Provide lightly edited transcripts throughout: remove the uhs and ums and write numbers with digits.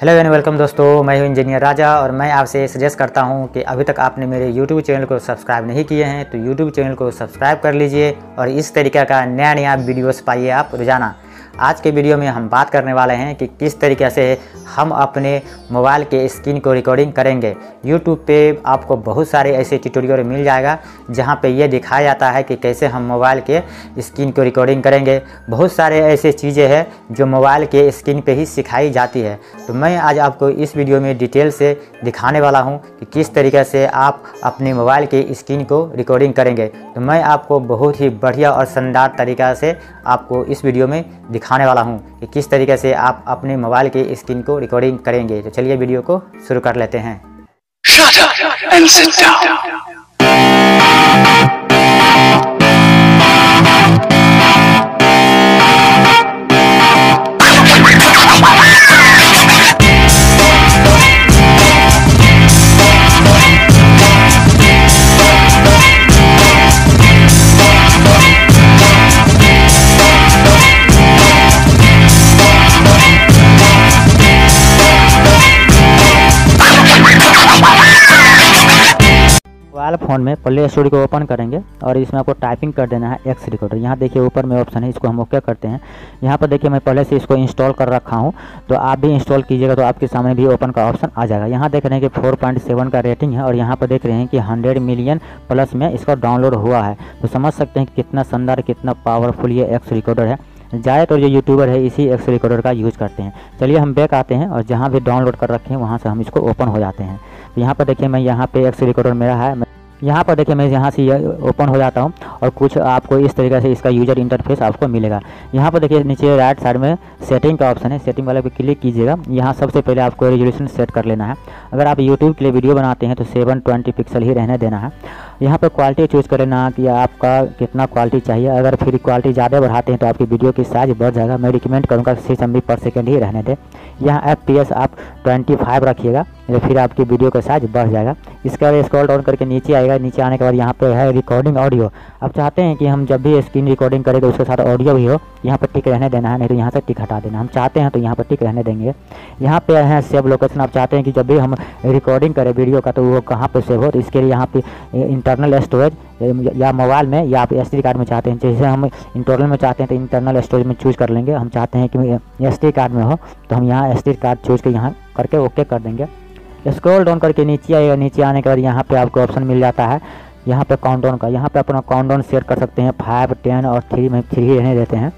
Hello and welcome दोस्तों, मैं हूं इंजीनियर राजा और मैं आपसे सजेस्ट करता हूं कि अभी तक आपने मेरे YouTube चैनल को सब्सक्राइब नहीं किए हैं तो YouTube चैनल को सब्सक्राइब कर लीजिए और इस तरीके का नया नया वीडियोस पाइए आप रोज़ाना। आज के वीडियो में हम बात करने वाले हैं कि किस तरीके से हम अपने मोबाइल के स्क्रीन को रिकॉर्डिंग करेंगे। YouTube पे आपको बहुत सारे ऐसे ट्यूटोरियल मिल जाएगा जहां पे ये दिखाया जाता है कि कैसे हम मोबाइल के स्क्रीन को रिकॉर्डिंग करेंगे। बहुत सारे ऐसे चीज़ें हैं जो मोबाइल के स्क्रीन पे ही सिखाई जाती है, तो मैं आज आपको इस वीडियो में डिटेल से दिखाने वाला हूँ कि किस तरीके से आप अपने मोबाइल के स्क्रीन को रिकॉर्डिंग करेंगे। तो मैं आपको बहुत ही बढ़िया और शानदार तरीक़ा से आपको इस वीडियो में दिखाने वाला हूँ कि किस तरीके से आप अपने मोबाइल के स्क्रीन को रिकॉर्डिंग करेंगे। तो चलिए वीडियो को शुरू कर लेते हैं। Shut up and sit down. Mobile phone में प्ले स्टोर को ओपन करेंगे और इसमें आपको टाइपिंग कर देना है एक्स रिकॉर्डर। यहाँ देखिए ऊपर में ऑप्शन है, इसको हम ओके करते हैं। यहाँ पर देखिए मैं पहले से इसको इंस्टॉल कर रखा हूँ, तो आप भी इंस्टॉल कीजिएगा तो आपके सामने भी ओपन का ऑप्शन आ जाएगा। यहाँ देख रहे हैं कि 4.7 का रेटिंग है और यहाँ पर देख रहे हैं कि 100 मिलियन प्लस में इसका डाउनलोड हुआ है। तो समझ सकते हैं कि कितना शानदार, कितना पावरफुल ये एक्स रिकॉर्डर है। ज़्यादातर जो यूट्यूबर है इसी एक्स रिकॉर्डर का यूज़ करते हैं। चलिए हम बैक आते हैं और जहाँ भी डाउनलोड कर रखे हैं वहाँ से हम इसको ओपन हो जाते हैं। तो यहाँ पर देखिए मैं यहाँ पर एक्स रिकॉर्डर मेरा है, यहाँ पर देखिए मैं यहाँ से ओपन हो जाता हूँ और कुछ आपको इस तरीके से इसका यूजर इंटरफेस आपको मिलेगा। यहाँ पर देखिए नीचे राइट साइड में सेटिंग का ऑप्शन है, सेटिंग वाले पे क्लिक कीजिएगा। यहाँ सबसे पहले आपको रेजोल्यूशन सेट कर लेना है। अगर आप यूट्यूब के लिए वीडियो बनाते हैं तो 720 पिक्सल ही रहने देना है। यहाँ पर क्वालिटी चूज़ कर लेना कि आपका कितना क्वालिटी चाहिए। अगर फिर क्वालिटी ज़्यादा बढ़ाते हैं तो आपकी वीडियो की साइज़ बढ़ जाएगा। मैं रिकमेंड करूँगा 6 MB/s ही रहने दें। यहाँ FPS आप 25 रखिएगा, फिर आपकी वीडियो का साइज़ बढ़ जाएगा। इसके बाद स्क्रॉल डाउन करके नीचे आएगा। नीचे आने के बाद यहाँ पे है रिकॉर्डिंग ऑडियो। आप चाहते हैं कि हम जब भी स्क्रीन रिकॉर्डिंग करें तो उसके साथ ऑडियो भी हो। यहाँ पर टिक रहने देना है, नहीं तो यहाँ से टिक हटा देना। हम चाहते हैं तो यहाँ पर टिक रहने देंगे। यहाँ पे है सेव लोकेशन। आप चाहते हैं कि जब भी हम रिकॉर्डिंग करें वीडियो का तो वो कहाँ पर सेव हो, तो इसके लिए यहाँ पर इंटरनल स्टोरेज या मोबाइल में या आप SD कार्ड में चाहते हैं। जैसे हम इंटरनल में चाहते हैं तो इंटरनल स्टोरेज में चूज़ कर लेंगे। हम चाहते हैं कि SD कार्ड में हो तो हम यहाँ SD कार्ड चूज़ कर यहाँ करके ओके कर देंगे। स्क्रॉल डाउन करके नीचे आइए। नीचे आने के बाद यहाँ पे आपको ऑप्शन मिल जाता है यहाँ पे काउंटडाउन का। यहाँ पे अपना काउंटडाउन सेट कर सकते हैं 5, 10 और 3 में 3 रहने देते हैं।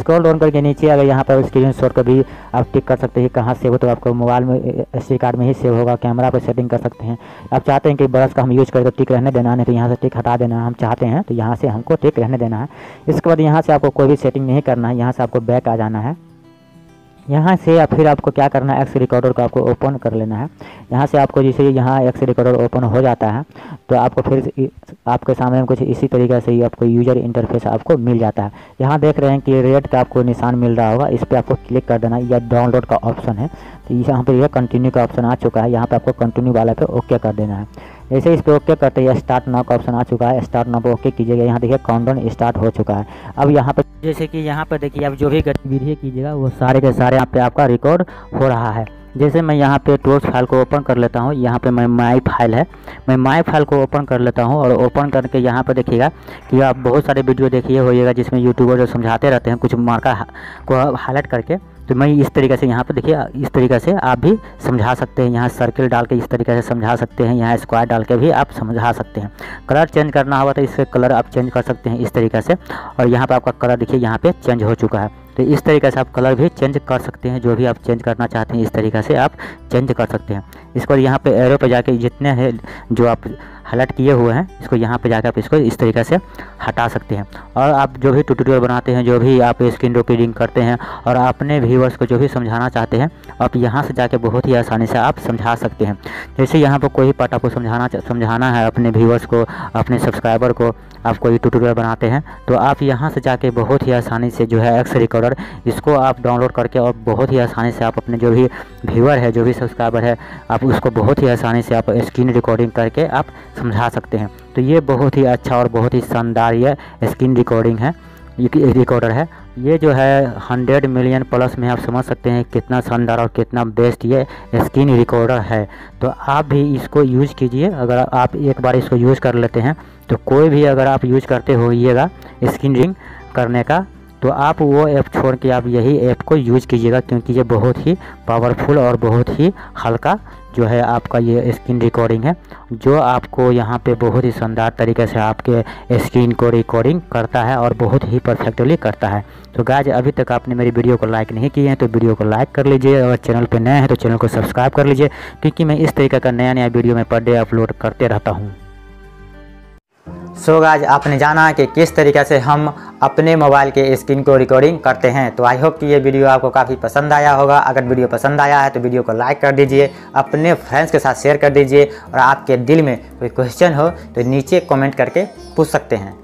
स्क्रॉल डाउन करके नीचे अगर यहाँ पर स्क्रीनशॉट का भी आप टिक कर सकते हैं कहाँ सेव हो, तो आपको मोबाइल में SD कार्ड में ही सेव होगा। कैमरा पर सेटिंग कर सकते हैं। आप चाहते हैं कि ब्रश का हम यूज़ करें तो टिक रहने देना, नहीं तो यहाँ से टिक हटा देना। हम चाहते हैं तो यहाँ से हमको टिक रहने देना है। इसके बाद यहाँ से आपको कोई भी सेटिंग नहीं करना है। यहाँ से आपको बैक आ जाना है। यहाँ से या फिर आपको क्या करना है, एक्स रिकॉर्डर को आपको ओपन कर लेना है। यहाँ से आपको जैसे यहाँ एक्स रिकॉर्डर ओपन हो जाता है तो आपको फिर आपके सामने कुछ इसी तरीके से ही आपको यूजर इंटरफेस आपको मिल जाता है। यहाँ देख रहे हैं कि रेड का आपको निशान मिल रहा होगा, इस पर आपको क्लिक कर देना है। यह डाउनलोड का ऑप्शन है, तो यहाँ पर यह कंटिन्यू का ऑप्शन आ चुका है। यहाँ पर आपको कंटिन्यू वाला पे ओके कर देना है। जैसे इस पर ओके करते हैं स्टार्ट नाउ का ऑप्शन आ चुका है। स्टार्ट नाउ पर ओके कीजिएगा। यहाँ देखिए काउंटडाउन स्टार्ट हो चुका है। अब यहाँ पर जैसे कि यहाँ पर देखिए आप जो भी गतिविधि कीजिएगा वो सारे के सारे यहाँ पे आपका रिकॉर्ड हो रहा है। जैसे मैं यहाँ पे टोर्स फाइल को ओपन कर लेता हूँ। यहाँ पे मैं माई फाइल है, मैं माई फाइल को ओपन कर लेता हूँ और ओपन करके यहाँ पे देखिएगा कि आप बहुत सारे वीडियो देखिए होइएगा जिसमें यूट्यूबर जो समझाते रहते हैं कुछ मार्कर को हाईलाइट करके। तो मैं इस तरीके से यहाँ पे देखिए इस तरीके से आप भी समझा सकते हैं। यहाँ सर्किल डाल के इस तरीके से समझा सकते हैं। यहाँ स्क्वायर डाल के भी आप समझा सकते हैं। कलर चेंज करना होगा तो इससे कलर आप चेंज कर सकते हैं इस तरीके से। और यहाँ पे आपका कलर देखिए यहाँ पे चेंज हो चुका है। तो इस तरीके से आप कलर भी चेंज कर सकते हैं। जो भी आप चेंज करना चाहते हैं इस तरीके से आप चेंज कर सकते हैं। इसको यहाँ पे एरो पे जाके जितने हैं जो आप हाईलाइट किए हुए हैं इसको यहाँ पे जाकर आप इसको इस तरीके से हटा सकते हैं। और आप जो भी ट्यूटोरियल बनाते हैं, जो भी आप स्क्रीन रिकॉर्डिंग करते हैं और अपने व्यूअर्स को जो भी समझाना चाहते हैं आप यहाँ से जाके बहुत ही आसानी से आप समझा सकते हैं। जैसे यहाँ पर कोई पार्ट आपको समझाना है अपने व्यूअर्स को, अपने सब्सक्राइबर को, आप कोई ट्यूटोरियल बनाते हैं तो आप यहाँ से जाके बहुत ही आसानी से जो है एक्स रिकॉर्डर इसको आप डाउनलोड करके और बहुत ही आसानी से आप अपने जो भी व्यूअर है, जो भी सब्सक्राइबर है, आप उसको बहुत ही आसानी से आप स्क्रीन रिकॉर्डिंग करके आप समझा सकते हैं। तो ये बहुत ही अच्छा और बहुत ही शानदार यह स्क्रीन रिकॉर्डर है। ये जो है 100 मिलियन प्लस में आप समझ सकते हैं कितना शानदार और कितना बेस्ट ये स्क्रीन रिकॉर्डर है। तो आप भी इसको यूज़ कीजिए। अगर आप एक बार इसको यूज़ कर लेते हैं तो कोई भी अगर आप यूज़ करते होइएगा स्क्रीन रिकॉर्डिंग करने का, तो आप वो ऐप छोड़ के आप यही ऐप को यूज़ कीजिएगा, क्योंकि ये बहुत ही पावरफुल और बहुत ही हल्का जो है आपका ये स्क्रीन रिकॉर्डिंग है, जो आपको यहाँ पे बहुत ही शानदार तरीके से आपके स्क्रीन को रिकॉर्डिंग करता है और बहुत ही परफेक्टली करता है। तो गाइस, अभी तक आपने मेरी वीडियो को लाइक नहीं किए हैं तो वीडियो को लाइक कर लीजिए, और चैनल पे नए हैं तो चैनल को सब्सक्राइब कर लीजिए, क्योंकि मैं इस तरीके का नया नया वीडियो मैं पर डे अपलोड करते रहता हूँ। सो गाइस, आपने जाना कि किस तरीके से हम अपने मोबाइल के स्क्रीन को रिकॉर्डिंग करते हैं। तो आई होप कि ये वीडियो आपको काफ़ी पसंद आया होगा। अगर वीडियो पसंद आया है तो वीडियो को लाइक कर दीजिए, अपने फ्रेंड्स के साथ शेयर कर दीजिए, और आपके दिल में कोई क्वेश्चन हो तो नीचे कमेंट करके पूछ सकते हैं।